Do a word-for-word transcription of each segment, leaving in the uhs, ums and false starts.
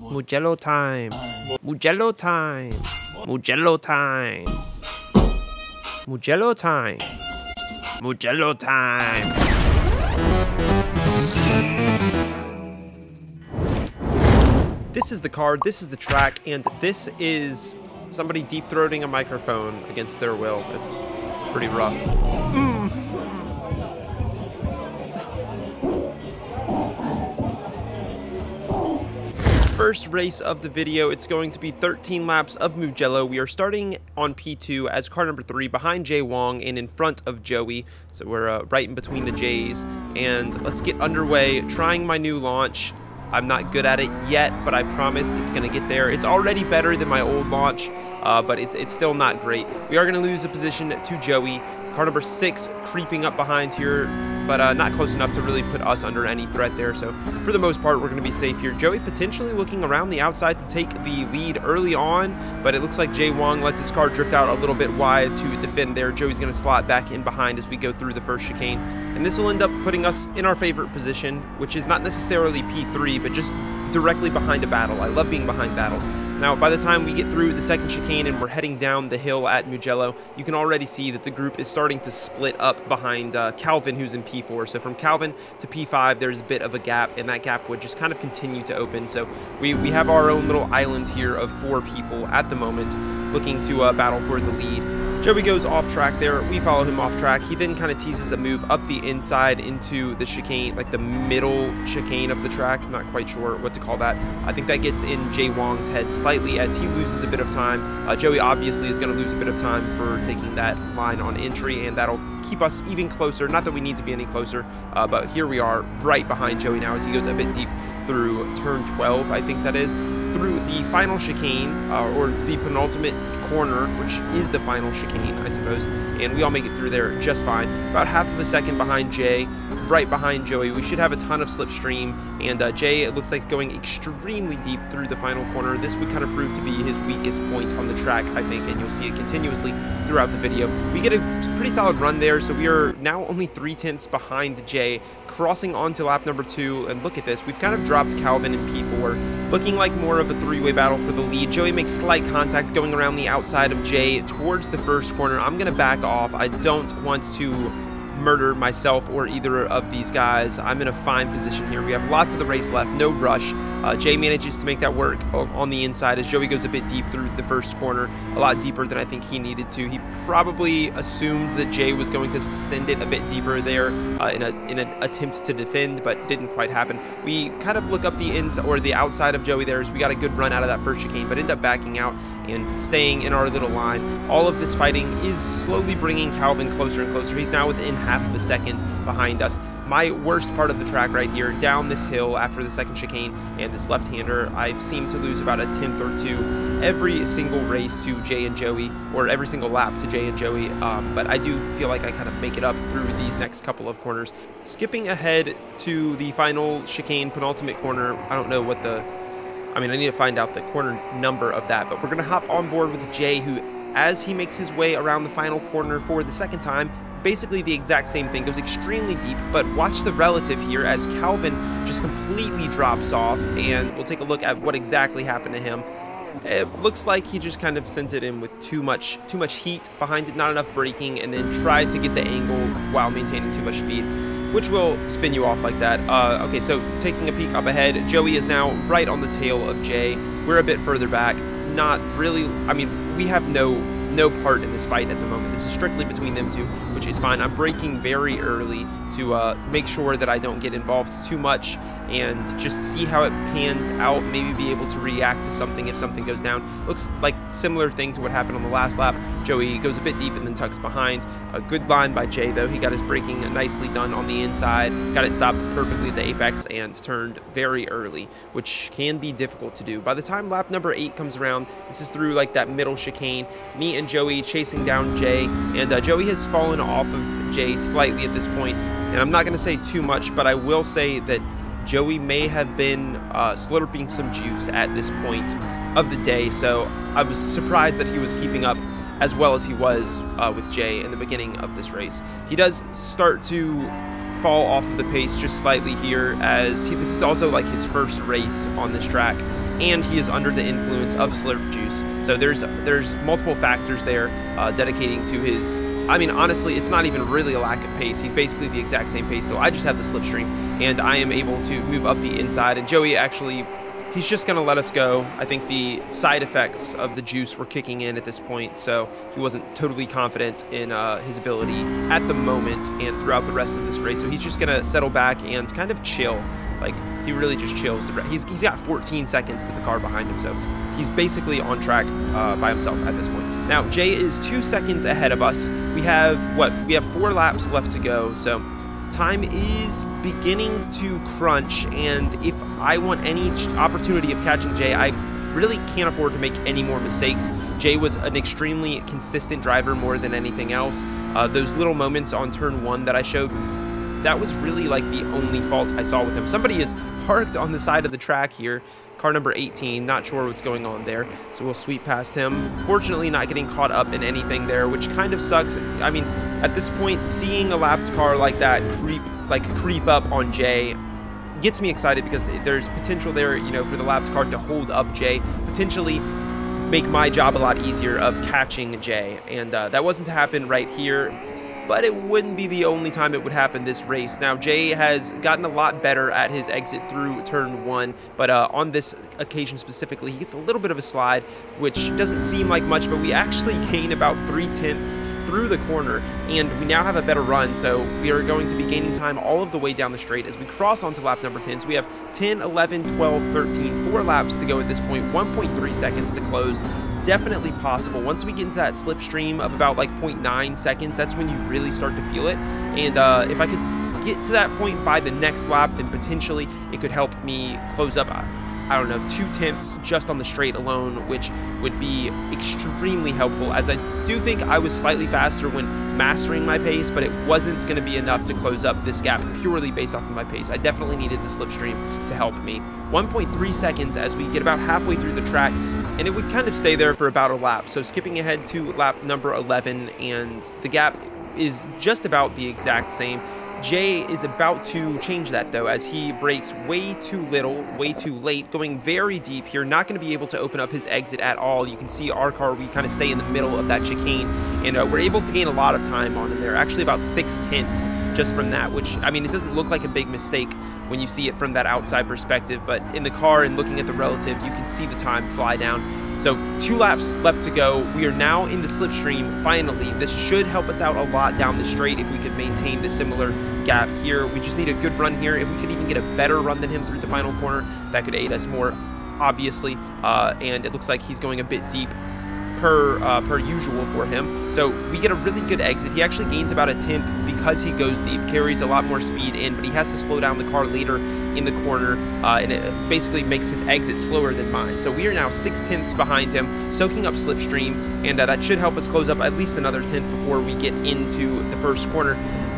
Mugello time. Mugello time. Mugello time. Mugello time. Mugello time. This is the card, this is the track, and this is somebody deep-throating a microphone against their will. It's pretty rough. Mm. First race of the video, it's going to be thirteen laps of Mugello. We are starting on P two as car number three behind Jay Wong and in front of Joey. So we're uh, right in between the J's. And let's get underway, trying my new launch. I'm not good at it yet, but I promise it's gonna get there. It's already better than my old launch, uh, but it's, it's still not great. We are gonna lose a position to Joey. Car number six creeping up behind here, but uh, not close enough to really put us under any threat there. So for the most part, we're going to be safe here. Joey potentially looking around the outside to take the lead early on, but it looks like Jay Wong lets his car drift out a little bit wide to defend there. Joey's going to slot back in behind as we go through the first chicane, and this will end up putting us in our favorite position, which is not necessarily P three, but just directly behind a battle. I love being behind battles. Now, by the time we get through the second chicane and we're heading down the hill at Mugello, you can already see that the group is starting to split up behind uh, Calvin, who's in P four. So from Calvin to P five, there's a bit of a gap, and that gap would just kind of continue to open. So we, we have our own little island here of four people at the moment looking to uh, battle for the lead. Joey goes off track there. We follow him off track. He then kind of teases a move up the inside into the chicane, like the middle chicane of the track. I'm not quite sure what to call that. I think that gets in Jay Wong's head slightly as he loses a bit of time. Uh, Joey obviously is going to lose a bit of time for taking that line on entry, and that'll keep us even closer. Not that we need to be any closer, uh, but here we are right behind Joey now as he goes a bit deep through turn twelve, I think that is, through the final chicane, uh, or the penultimate corner, which is the final chicane, I suppose, and we all make it through there just fine. About half of a second behind Jay, right behind Joey. We should have a ton of slipstream, and uh, Jay, it looks like, going extremely deep through the final corner. This would kind of prove to be his weakest point on the track, I think, and you'll see it continuously throughout the video. We get a pretty solid run there, so we are now only three-tenths behind Jay, crossing onto lap number two, and look at this. We've kind of dropped Calvin in P four, looking like more of a three-way battle for the lead. Joey makes slight contact going around the outside of Jay towards the first corner. I'm going to back off. I don't want to murder myself or either of these guys. I'm in a fine position here. We have lots of the race left, no rush. Uh, Jay manages to make that work on the inside as Joey goes a bit deep through the first corner, a lot deeper than I think he needed to. He probably assumed that Jay was going to send it a bit deeper there uh, in, a, in an attempt to defend, but didn't quite happen. We kind of look up the ins or the outside of Joey there as we got a good run out of that first chicane, but end up backing out and staying in our little line. All of this fighting is slowly bringing Calvin closer and closer. He's now within half of a second behind us. My worst part of the track right here, down this hill after the second chicane and this left-hander, I've seemed to lose about a tenth or two every single race to Jay and Joey, or every single lap to Jay and Joey, um, but I do feel like I kind of make it up through these next couple of corners. Skipping ahead to the final chicane, penultimate corner, I don't know what the, I mean, I need to find out the corner number of that, but we're gonna hop on board with Jay, who, as he makes his way around the final corner for the second time, basically the exact same thing, goes extremely deep, but watch the relative here as Calvin just completely drops off, and we'll take a look at what exactly happened to him. It looks like he just kind of sent it in with too much too much heat behind it, not enough braking, and then tried to get the angle while maintaining too much speed, which will spin you off like that. Uh, okay, so taking a peek up ahead, Joey is now right on the tail of Jay. We're a bit further back, not really, I mean, we have no No part in this fight at the moment. This is strictly between them two, which is fine. I'm braking very early to uh, make sure that I don't get involved too much and just see how it pans out, maybe be able to react to something if something goes down. Looks like similar thing to what happened on the last lap. Joey goes a bit deep and then tucks behind. A good line by Jay, though. He got his braking nicely done on the inside, got it stopped perfectly at the apex, and turned very early, which can be difficult to do. By the time lap number eight comes around, this is through like that middle chicane, me and And Joey chasing down Jay, and uh, Joey has fallen off of Jay slightly at this point, and I'm not going to say too much, but I will say that Joey may have been uh, slurping some juice at this point of the day, so I was surprised that he was keeping up as well as he was uh, with Jay in the beginning of this race. He does start to fall off of the pace just slightly here, as he, this is also like his first race on this track. and he is under the influence of slurp juice. So there's there's multiple factors there uh, dedicating to his, I mean, honestly, it's not even really a lack of pace. He's basically the exact same pace, so I just have the slipstream, and I am able to move up the inside, and Joey actually, he's just gonna let us go. I think the side effects of the juice were kicking in at this point, so he wasn't totally confident in uh, his ability at the moment and throughout the rest of this race, so he's just gonna settle back and kind of chill. Like, he really just chills. The he's, he's got fourteen seconds to the car behind him, so he's basically on track uh, by himself at this point. Now, Jay is two seconds ahead of us. We have, what, we have four laps left to go, so time is beginning to crunch, and if I want any opportunity of catching Jay, I really can't afford to make any more mistakes. Jay was an extremely consistent driver more than anything else. Uh, those little moments on turn one that I showed, that was really like the only fault I saw with him. Somebody is parked on the side of the track here. Car number eighteen, not sure what's going on there, so we'll sweep past him. Fortunately, not getting caught up in anything there, which kind of sucks. I mean, at this point, seeing a lapped car like that creep, like creep up on Jay gets me excited because there's potential there, you know, for the lapped car to hold up Jay, potentially make my job a lot easier of catching Jay. And uh, that wasn't to happen right here, but it wouldn't be the only time it would happen this race. Now, Jay has gotten a lot better at his exit through turn one, but uh, on this occasion specifically, he gets a little bit of a slide, which doesn't seem like much, but we actually gain about three-tenths through the corner, and we now have a better run, so we are going to be gaining time all of the way down the straight as we cross onto lap number ten. So we have ten, eleven, twelve, thirteen, four laps to go at this point, one point three seconds to close. Definitely possible. Once we get into that slipstream of about like zero point nine seconds, that's when you really start to feel it. And uh, if I could get to that point by the next lap, then potentially it could help me close up, I don't know, two tenths just on the straight alone, which would be extremely helpful, as I do think I was slightly faster when mastering my pace, but it wasn't going to be enough to close up this gap purely based off of my pace. I definitely needed the slipstream to help me. one point three seconds as we get about halfway through the track, and it would kind of stay there for about a lap. So skipping ahead to lap number eleven, and the gap is just about the exact same. Jay is about to change that though, as he brakes way too little, way too late, going very deep here, not going to be able to open up his exit at all. You can see our car, we kind of stay in the middle of that chicane, and uh, we're able to gain a lot of time on it there, actually about six tenths just from that, which, I mean, it doesn't look like a big mistake when you see it from that outside perspective, but in the car and looking at the relative, you can see the time fly down. So two laps left to go. We are now in the slipstream, finally. This should help us out a lot down the straight if we could maintain the similar gap here. We just need a good run here. If we could even get a better run than him through the final corner, that could aid us more, obviously. Uh, and it looks like he's going a bit deep per, uh, per usual for him. So we get a really good exit. He actually gains about a tenth because he goes deep, carries a lot more speed in, but he has to slow down the car later in the corner, uh, and it basically makes his exit slower than mine. So we are now six tenths behind him, soaking up slipstream, and uh, that should help us close up at least another tenth before we get into the first corner.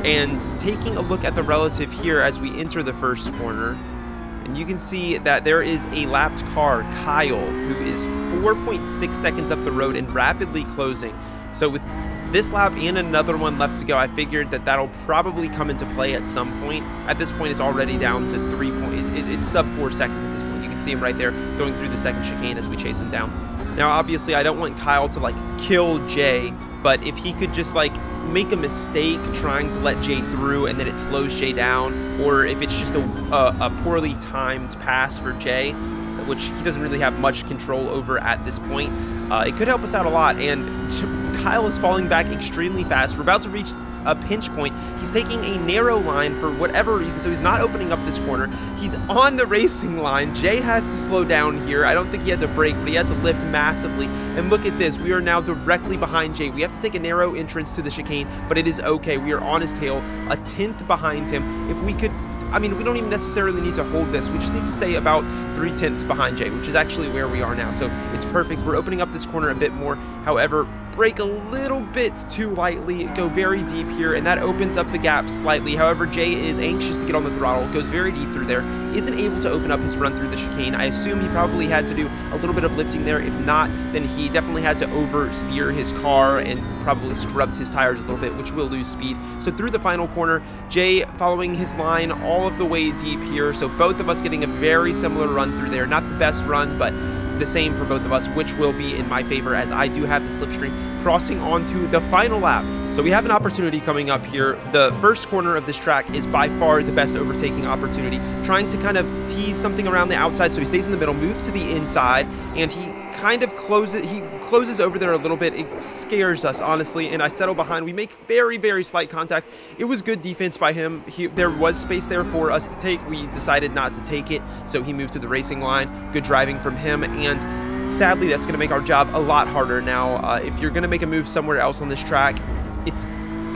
And taking a look at the relative here as we enter the first corner, and you can see that there is a lapped car, Kyle, who is four point six seconds up the road and rapidly closing. So with this lap and another one left to go, I figured that that'll probably come into play at some point. At this point, it's already down to three point, it, it's sub four seconds at this point. You can see him right there going through the second chicane as we chase him down. Now, obviously, I don't want Kyle to like kill Jay, but if he could just like make a mistake trying to let Jay through and then it slows Jay down, or if it's just a, a, a poorly timed pass for Jay, which he doesn't really have much control over at this point, uh, it could help us out a lot. And Kyle is falling back extremely fast. We're about to reach a pinch point. He's taking a narrow line for whatever reason, so he's not opening up this corner. He's on the racing line. Jay has to slow down here. I don't think he had to brake, but he had to lift massively. And look at this. We are now directly behind Jay. We have to take a narrow entrance to the chicane, but it is okay. We are on his tail, a tenth behind him. If we could, I mean, we don't even necessarily need to hold this. We just need to stay about three tenths behind Jay, which is actually where we are now. So it's perfect. We're opening up this corner a bit more. However, break a little bit too lightly, go very deep here, and that opens up the gap slightly. However, Jay is anxious to get on the throttle, goes very deep through there, isn't able to open up his run through the chicane. I assume he probably had to do a little bit of lifting there. If not, then he definitely had to oversteer his car and probably scrubbed his tires a little bit, which will lose speed. So through the final corner, Jay following his line all of the way deep here. So both of us getting a very similar run through there. Not the best run, but the same for both of us, which will be in my favor as I do have the slipstream crossing onto the final lap. So we have an opportunity coming up here. The first corner of this track is by far the best overtaking opportunity, trying to kind of tease something around the outside. So he stays in the middle, moves to the inside, and he kind of closes, he closes over there a little bit. It scares us, honestly, and I settle behind. We make very, very slight contact. It was good defense by him. He, there was space there for us to take. We decided not to take it, so he moved to the racing line. Good driving from him, and sadly, that's going to make our job a lot harder now. Uh, if you're going to make a move somewhere else on this track, it's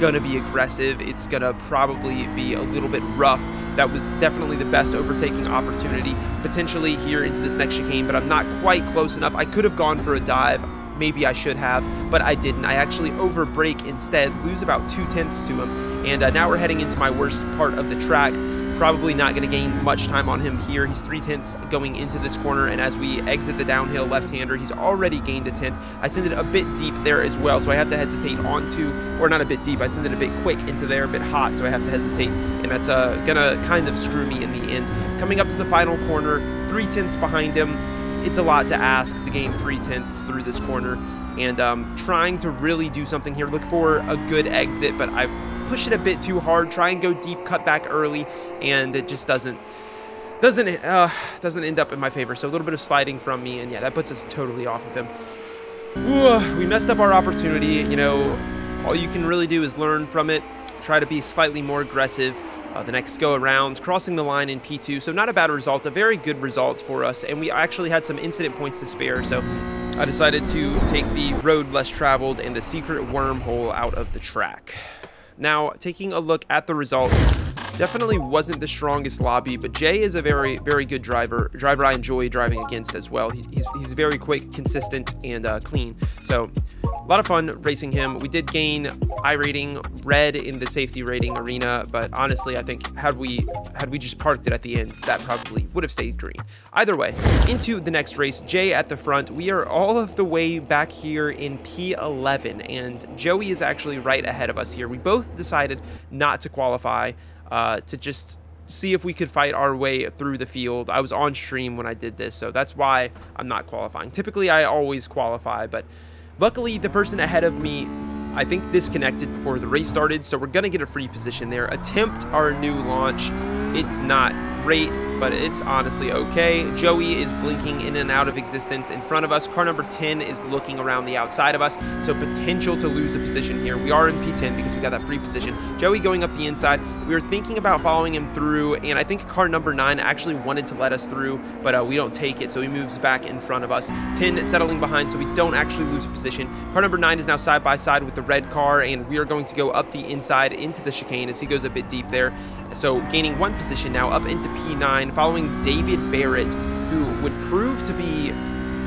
going to be aggressive. It's going to probably be a little bit rough. That was definitely the best overtaking opportunity potentially here into this next chicane, but I'm not quite close enough. I could have gone for a dive. Maybe I should have, but I didn't. I actually overbrake instead, lose about two tenths to him, and uh, now we're heading into my worst part of the track. Probably not going to gain much time on him here. He's three tenths going into this corner, and as we exit the downhill left-hander, he's already gained a tenth. I send it a bit deep there as well, so I have to hesitate onto, or not a bit deep, I send it a bit quick into there, a bit hot, so I have to hesitate, and that's uh, going to kind of screw me in the end. Coming up to the final corner, three tenths behind him. It's a lot to ask to gain three tenths through this corner, and um, trying to really do something here. Look for a good exit, but I've push it a bit too hard, try and go deep, cut back early, and it just doesn't doesn't uh, doesn't end up in my favor. So a little bit of sliding from me, and yeah, that puts us totally off of him. Ooh, we messed up our opportunity. You know, all you can really do is learn from it, try to be slightly more aggressive uh, the next go around, crossing the line in P two. So not a bad result, a very good result for us, and we actually had some incident points to spare, so I decided to take the road less traveled and the secret wormhole out of the track. Now, taking a look at the results, definitely wasn't the strongest lobby, but Jay is a very, very good driver, driver I enjoy driving against as well. He, he's, he's very quick, consistent, and uh, clean. So, a lot of fun racing him. We did gain I rating, red in the safety rating arena, but honestly, I think had we had we just parked it at the end, that probably would have stayed green. Either way, into the next race, Jay at the front. We are all of the way back here in P eleven, and Joey is actually right ahead of us here. We both decided not to qualify. Uh, to just see if we could fight our way through the field. I was on stream when I did this, so that's why I'm not qualifying. Typically, I always qualify, but luckily, the person ahead of me, I think, disconnected before the race started, so we're going to get a free position there. Attempt our new launch. It's not great, but it's honestly okay. Joey is blinking in and out of existence in front of us. Car number ten is looking around the outside of us, so potential to lose a position here. We are in P ten because we got that free position. Joey going up the inside. We were thinking about following him through, and I think car number nine actually wanted to let us through, but uh, we don't take it, so he moves back in front of us. ten settling behind, so we don't actually lose a position. Car number nine is now side by side with the red car, and we are going to go up the inside into the chicane as he goes a bit deep there. So gaining one position now up into P nine, following David Barrett, who would prove to be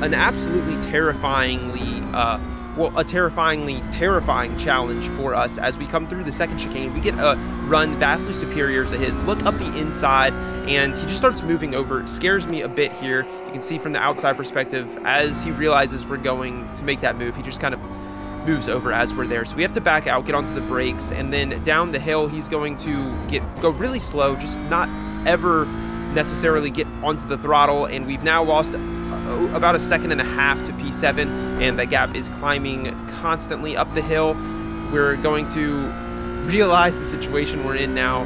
an absolutely terrifyingly, uh, well, a terrifyingly terrifying challenge for us as we come through the second chicane. We get a run vastly superior to his. Look up the inside, and he just starts moving over. It scares me a bit here. You can see from the outside perspective, as he realizes we're going to make that move, he just kind of moves over as we're there. So we have to back out, get onto the brakes, and then down the hill, he's going to get go really slow, just not ever necessarily get onto the throttle, and we've now lost about a second and a half to P seven, and that gap is climbing constantly up the hill. We're going to realize the situation we're in now,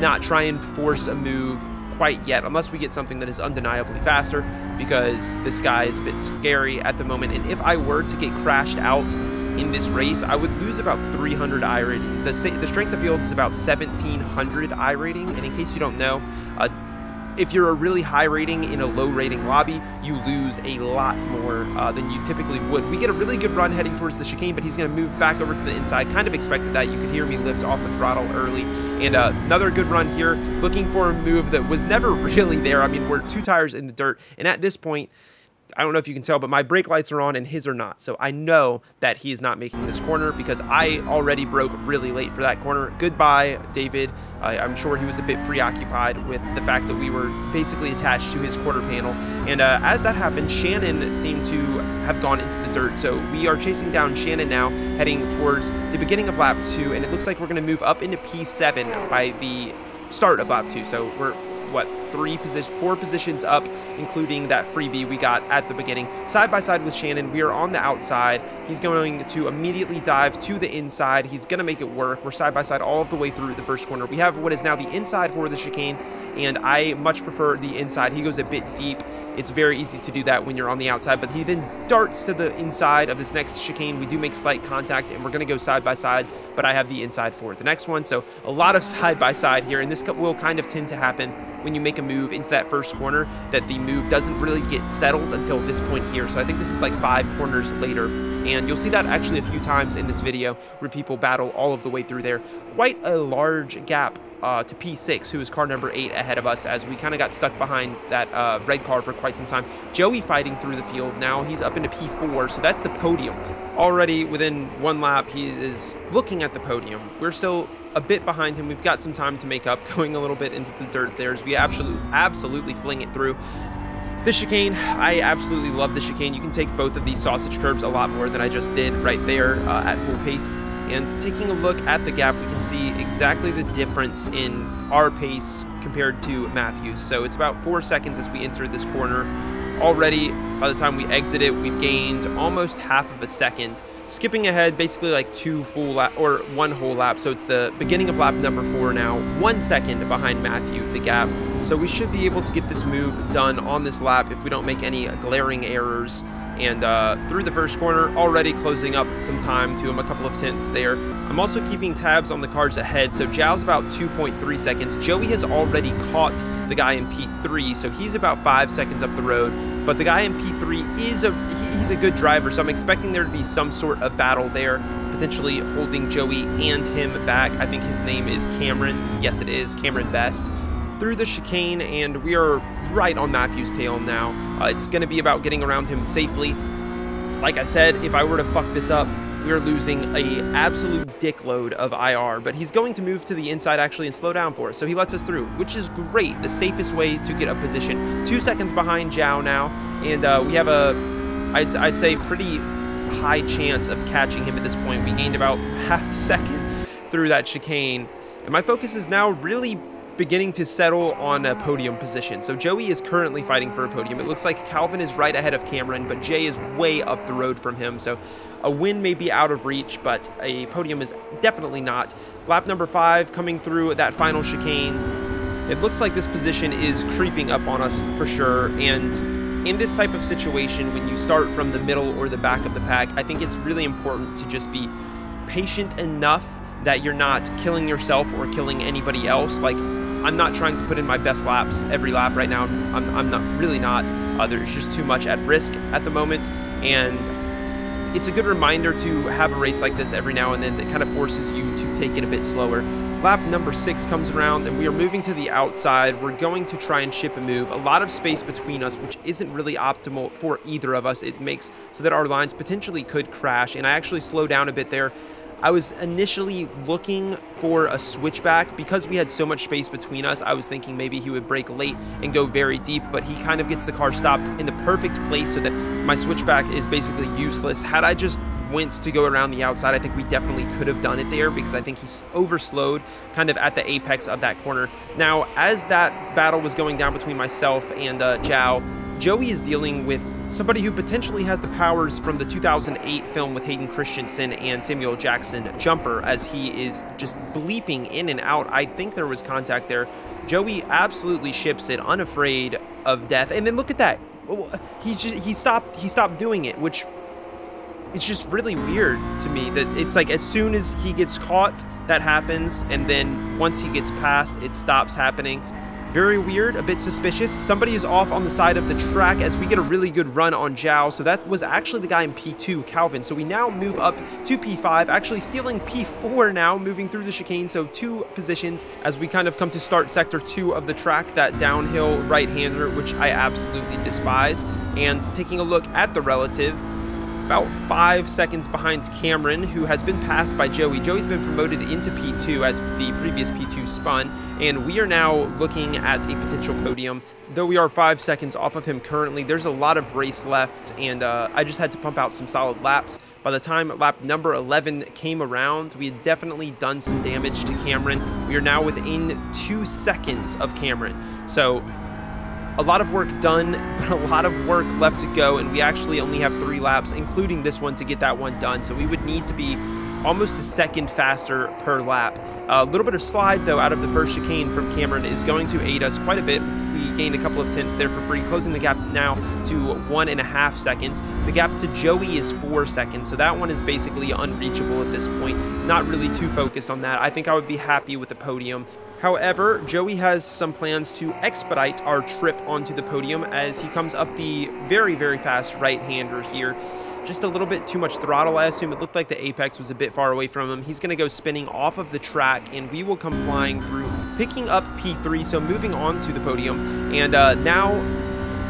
not try and force a move quite yet, unless we get something that is undeniably faster, because this guy is a bit scary at the moment, and if I were to get crashed out in this race, I would lose about three hundred I rating. The, the strength of field is about seventeen hundred I rating, and in case you don't know, uh, if you're a really high rating in a low rating lobby, you lose a lot more uh, than you typically would. We get a really good run heading towards the chicane, but he's going to move back over to the inside. Kind of expected that. You could hear me lift off the throttle early. And uh, another good run here, looking for a move that was never really there. I mean, we're two tires in the dirt, and at this point, I don't know if you can tell, but my brake lights are on and his are not. So I know that he is not making this corner because I already broke really late for that corner. Goodbye, David. I, I'm sure he was a bit preoccupied with the fact that we were basically attached to his quarter panel. And uh, as that happened, Shannon seemed to have gone into the dirt. So we are chasing down Shannon now, heading towards the beginning of lap two. And it looks like we're going to move up into P seven by the start of lap two. So we're, what, three position, four positions up, including that freebie we got at the beginning. Side by side with Shannon, we are on the outside. He's going to immediately dive to the inside. He's going to make it work. We're side by side all of the way through the first corner. We have what is now the inside for the chicane, and I much prefer the inside. He goes a bit deep. It's very easy to do that when you're on the outside, but he then darts to the inside of this next chicane. We do make slight contact, and we're going to go side by side, but I have the inside for the next one. So a lot of side by side here, and this will kind of tend to happen when you make a move into that first corner, that the move doesn't really get settled until this point here. So I think this is like five corners later, and you'll see that actually a few times in this video where people battle all of the way through there. Quite a large gap Uh, to P six, who is car number eight ahead of us, as we kind of got stuck behind that uh, red car for quite some time. Joey fighting through the field now. He's up into P four, so that's the podium. Already within one lap, he is looking at the podium. We're still a bit behind him. We've got some time to make up, going a little bit into the dirt there as we absolutely, absolutely fling it through. The chicane, I absolutely love the chicane. You can take both of these sausage curbs a lot more than I just did right there uh, at full pace. And taking a look at the gap, we can see exactly the difference in our pace compared to Matthew's. So it's about four seconds as we enter this corner. Already, by the time we exit it, we've gained almost half of a second. Skipping ahead, basically like two full lap or one whole lap. So it's the beginning of lap number four now, one second behind Matthew, the gap. So we should be able to get this move done on this lap if we don't make any glaring errors. And uh, through the first corner, already closing up some time to him, a couple of tenths there. I'm also keeping tabs on the cars ahead, so Jao's about two point three seconds. Joey has already caught the guy in P three, so he's about five seconds up the road. But the guy in P three is a he's a good driver, so I'm expecting there to be some sort of battle there, potentially holding Joey and him back. I think his name is Cameron. Yes, it is Cameron Best. Through the chicane, and we are right on Matthew's tail now. Uh, it's going to be about getting around him safely. Like I said, if I were to fuck this up, we're losing an absolute dickload of I R, but he's going to move to the inside actually and slow down for us. So he lets us through, which is great. The safest way to get a position. Two seconds behind Zhao now, and uh, we have a, I'd, I'd say, pretty high chance of catching him at this point. We gained about half a second through that chicane, and my focus is now really beginning to settle on a podium position. So Joey is currently fighting for a podium. It looks like Calvin is right ahead of Cameron, but Jay is way up the road from him. So a win may be out of reach, but a podium is definitely not. Lap number five, coming through that final chicane. It looks like this position is creeping up on us for sure. And in this type of situation, when you start from the middle or the back of the pack, I think it's really important to just be patient enough that you're not killing yourself or killing anybody else. Like, I'm not trying to put in my best laps every lap right now. I'm, I'm not really not. Uh, there's just too much at risk at the moment. And it's a good reminder to have a race like this every now and then that kind of forces you to take it a bit slower. Lap number six comes around and we are moving to the outside. We're going to try and ship and move. A lot of space between us, which isn't really optimal for either of us. It makes so that our lines potentially could crash. And I actually slow down a bit there. I was initially looking for a switchback because we had so much space between us. I was thinking maybe he would break late and go very deep, but he kind of gets the car stopped in the perfect place so that my switchback is basically useless. Had I just went to go around the outside, I think we definitely could have done it there because I think he's overslowed kind of at the apex of that corner. Now, as that battle was going down between myself and uh, Zhao, Joey is dealing with somebody who potentially has the powers from the two thousand eight film with Hayden Christensen and Samuel Jackson, Jumper, as he is just bleeping in and out. I think there was contact there. Joey absolutely ships it, unafraid of death. And then look at that. He just, he stopped he stopped doing it, which it's just really weird to me that it's like as soon as he gets caught, that happens, and then once he gets past, it stops happening. Very weird, a bit suspicious. Somebody is off on the side of the track as we get a really good run on Zhao. So that was actually the guy in P two, Calvin. So we now move up to P five, actually stealing P four now, moving through the chicane. So two positions as we kind of come to start sector two of the track, that downhill right-hander, which I absolutely despise. And taking a look at the relative, about five seconds behind Cameron, who has been passed by Joey. Joey's been promoted into P two as the previous P two spun, and we are now looking at a potential podium. Though we are five seconds off of him currently, there's a lot of race left, and uh, I just had to pump out some solid laps. By the time lap number eleven came around, we had definitely done some damage to Cameron. We are now within two seconds of Cameron. So a lot of work done, but a lot of work left to go, and we actually only have three laps, including this one, to get that one done. So we would need to be almost a second faster per lap. A little bit of slide, though, out of the first chicane from Cameron is going to aid us quite a bit. We gained a couple of tenths there for free, closing the gap now to one and a half seconds. The gap to Joey is four seconds, so that one is basically unreachable at this point. Not really too focused on that. I think I would be happy with the podium. However, Joey has some plans to expedite our trip onto the podium as he comes up the very, very fast right-hander here. Just a little bit too much throttle, I assume. It looked like the apex was a bit far away from him. He's going to go spinning off of the track, and we will come flying through, picking up P three, so moving on to the podium. And uh, now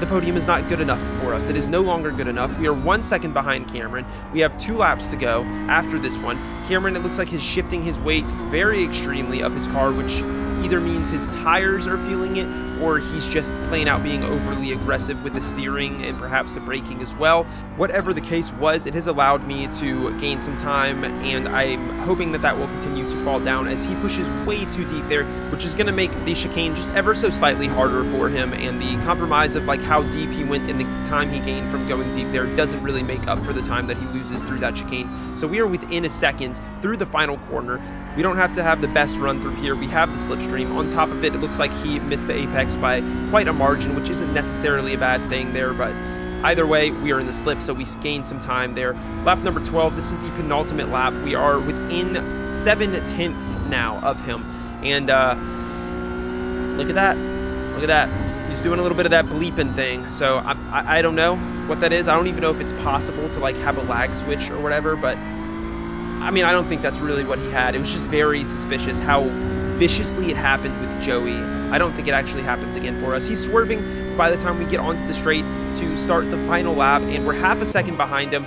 the podium is not good enough for us. It is no longer good enough. We are one second behind Cameron. We have two laps to go after this one. Cameron, it looks like, he's shifting his weight very extremely of his car, which either means his tires are feeling it, or he's just plain out being overly aggressive with the steering and perhaps the braking as well. Whatever the case was, it has allowed me to gain some time, and I'm hoping that that will continue to fall down as he pushes way too deep there, which is going to make the chicane just ever so slightly harder for him, and the compromise of like how deep he went and the time he gained from going deep there doesn't really make up for the time that he loses through that chicane. So we are within a second through the final corner. We don't have to have the best run through here. We have the slipstream. On top of it, it looks like he missed the apex by quite a margin, which isn't necessarily a bad thing there, but either way, we are in the slip, so we gained some time there. Lap number twelve, this is the penultimate lap. We are within seven tenths now of him, and uh, look at that. Look at that. He's doing a little bit of that bleeping thing, so I, I, I don't know what that is. I don't even know if it's possible to like have a lag switch or whatever, but I mean, I don't think that's really what he had. It was just very suspicious how viciously it happened with Joey. I don't think it actually happens again for us. He's swerving by the time we get onto the straight to start the final lap, and we're half a second behind him.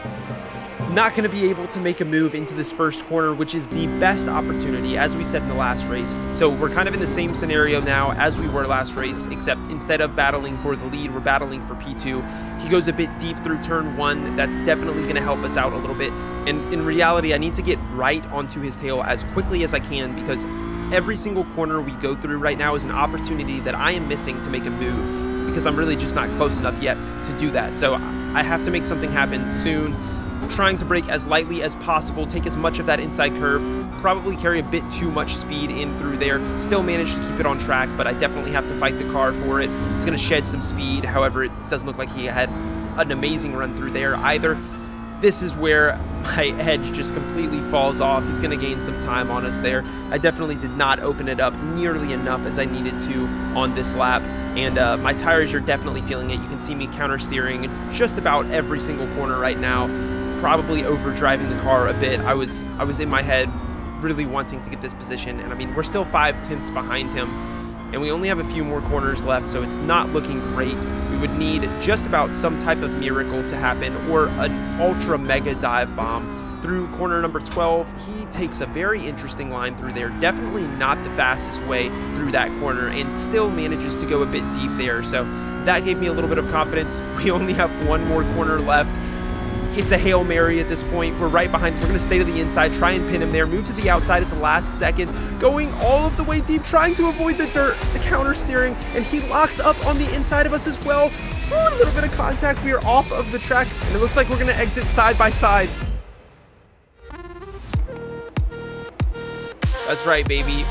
Not going to be able to make a move into this first corner, which is the best opportunity, as we said in the last race. So we're kind of in the same scenario now as we were last race, except instead of battling for the lead, we're battling for P two. He goes a bit deep through turn one. That's definitely going to help us out a little bit. And in reality, I need to get right onto his tail as quickly as I can, because every single corner we go through right now is an opportunity that I am missing to make a move, because I'm really just not close enough yet to do that. So I have to make something happen soon. Trying to brake as lightly as possible, take as much of that inside curb, probably carry a bit too much speed in through there, still manage to keep it on track, but I definitely have to fight the car for it. It's going to shed some speed. However, it doesn't look like he had an amazing run through there either. This is where my edge just completely falls off. He's going to gain some time on us there. I definitely did not open it up nearly enough as I needed to on this lap. And uh, my tires are definitely feeling it. You can see me counter-steering just about every single corner right now. Probably overdriving the car a bit. I was I was in my head really wanting to get this position, and I mean, we're still five tenths behind him, and we only have a few more corners left, so it's not looking great. We would need just about some type of miracle to happen, or an ultra mega dive bomb. Through corner number twelve, he takes a very interesting line through there. Definitely not the fastest way through that corner, and still manages to go a bit deep there. So that gave me a little bit of confidence. We only have one more corner left. It's a Hail Mary at this point. We're right behind. We're going to stay to the inside, try and pin him there, move to the outside at the last second, going all of the way deep, trying to avoid the dirt, the counter steering, and he locks up on the inside of us as well. Ooh, a little bit of contact. We are off of the track, and it looks like we're going to exit side by side. That's right, baby.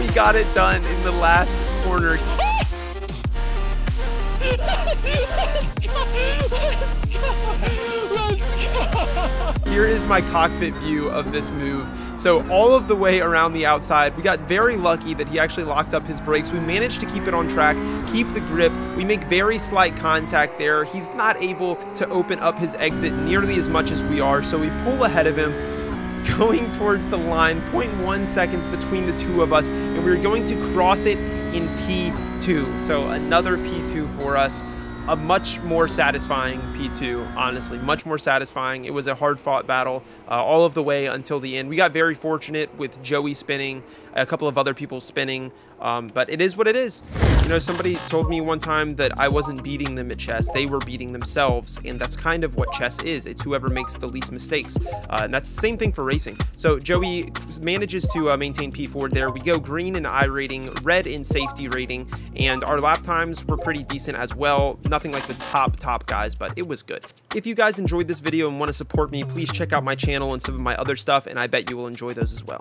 We got it done in the last corner. Let's go! Let's go! Here is my cockpit view of this move. So all of the way around the outside, we got very lucky that he actually locked up his brakes. We managed to keep it on track, keep the grip. We make very slight contact there. He's not able to open up his exit nearly as much as we are, so we pull ahead of him, going towards the line, zero point one seconds between the two of us, and we're going to cross it in P two. So another P two for us. A much more satisfying P two, honestly, much more satisfying. It was a hard-fought battle uh, all of the way until the end. We got very fortunate with Joey spinning, a couple of other people spinning, um, but it is what it is. You know, somebody told me one time that I wasn't beating them at chess, they were beating themselves, and that's kind of what chess is. It's whoever makes the least mistakes, uh, and that's the same thing for racing. So Joey manages to uh, maintain P four there. We go green in I rating, red in safety rating, and our lap times were pretty decent as well. Not Nothing like the top, top guys, but it was good. If you guys enjoyed this video and want to support me, please check out my channel and some of my other stuff, and I bet you will enjoy those as well.